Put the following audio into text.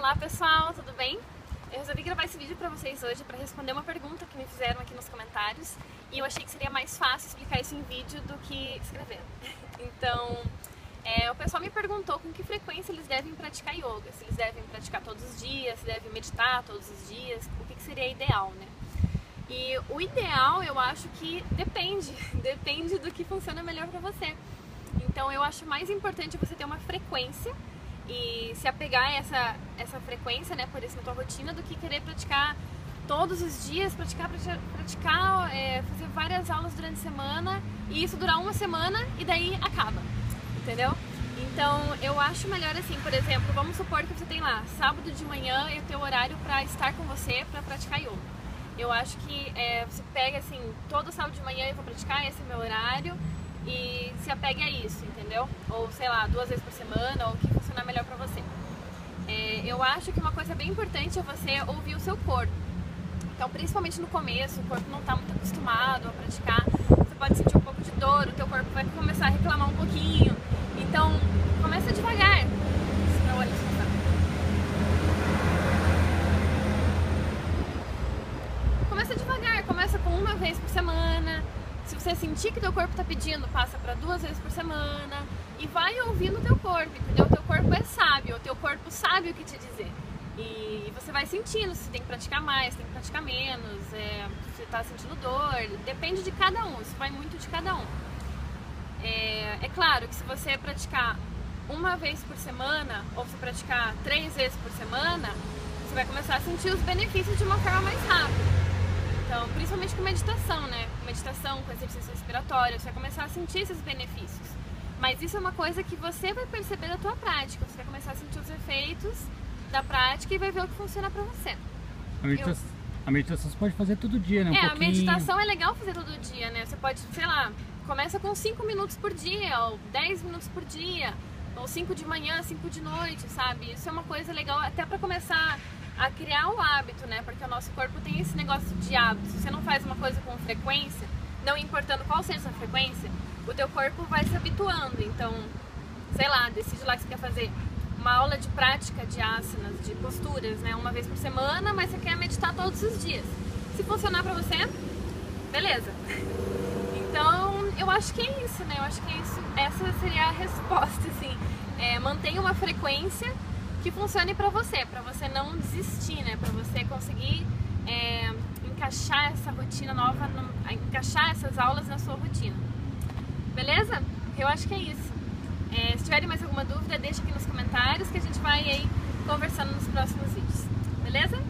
Olá pessoal, tudo bem? Eu resolvi gravar esse vídeo para vocês hoje para responder uma pergunta que me fizeram aqui nos comentários e eu achei que seria mais fácil explicar isso em vídeo do que escrevendo. Então, o pessoal me perguntou com que frequência eles devem praticar yoga, se eles devem praticar todos os dias, se devem meditar todos os dias, o que seria ideal, né? E o ideal eu acho que depende do que funciona melhor para você. Então eu acho mais importante você ter uma frequência e se apegar a essa frequência, né, por isso na tua rotina, do que querer praticar todos os dias, fazer várias aulas durante a semana e isso durar uma semana e daí acaba, entendeu? Então eu acho melhor assim, por exemplo, vamos supor que você tem lá, sábado de manhã é o teu horário para estar com você, para praticar yoga. Eu acho que você pega assim, todo sábado de manhã eu vou praticar, esse é meu horário, e se apegue a isso, entendeu? Ou sei lá, 2 vezes por semana, ou o que funcionar melhor pra você. Eu acho que uma coisa bem importante é você ouvir o seu corpo. Então, principalmente no começo, o corpo não tá muito acostumado a praticar, você pode sentir um pouco de dor, o teu corpo vai começar a reclamar um pouquinho. Então, começa devagar. Começa devagar, começa com 1 vez por semana. Se você sentir que teu corpo está pedindo, passa para 2 vezes por semana e vai ouvindo o teu corpo, entendeu? O teu corpo é sábio, o teu corpo sabe o que te dizer. E você vai sentindo se tem que praticar mais, se tem que praticar menos, se você está sentindo dor, depende de cada um, isso vai muito de cada um. É claro que se você praticar 1 vez por semana ou se praticar 3 vezes por semana, você vai começar a sentir os benefícios de uma forma mais rápida. Então, principalmente com meditação, né? Meditação, com exercício respiratório, você vai começar a sentir esses benefícios. Mas isso é uma coisa que você vai perceber da tua prática, você vai começar a sentir os efeitos da prática e vai ver o que funciona pra você. A meditação você pode fazer todo dia, né? A meditação é legal fazer todo dia, né? Você pode, sei lá, começa com 5 minutos por dia, ou 10 minutos por dia, ou 5 de manhã, 5 de noite, sabe? Isso é uma coisa legal até pra começar a criar o hábito, né? Porque o nosso corpo tem esse negócio de hábito. Se você não faz uma coisa com frequência, não importando qual seja a frequência, o teu corpo vai se habituando. Então, sei lá, decide lá que você quer fazer uma aula de prática de asanas, de posturas, né? 1 vez por semana, mas você quer meditar todos os dias. Se funcionar pra você, beleza. Então, eu acho que é isso, né? Eu acho que é isso. Essa seria a resposta, assim. Mantenha uma frequência que funcione pra você não desistir, né? Pra você conseguir encaixar essa rotina nova, encaixar essas aulas na sua rotina. Beleza? Eu acho que é isso. Se tiverem mais alguma dúvida, deixa aqui nos comentários que a gente vai aí conversando nos próximos vídeos. Beleza?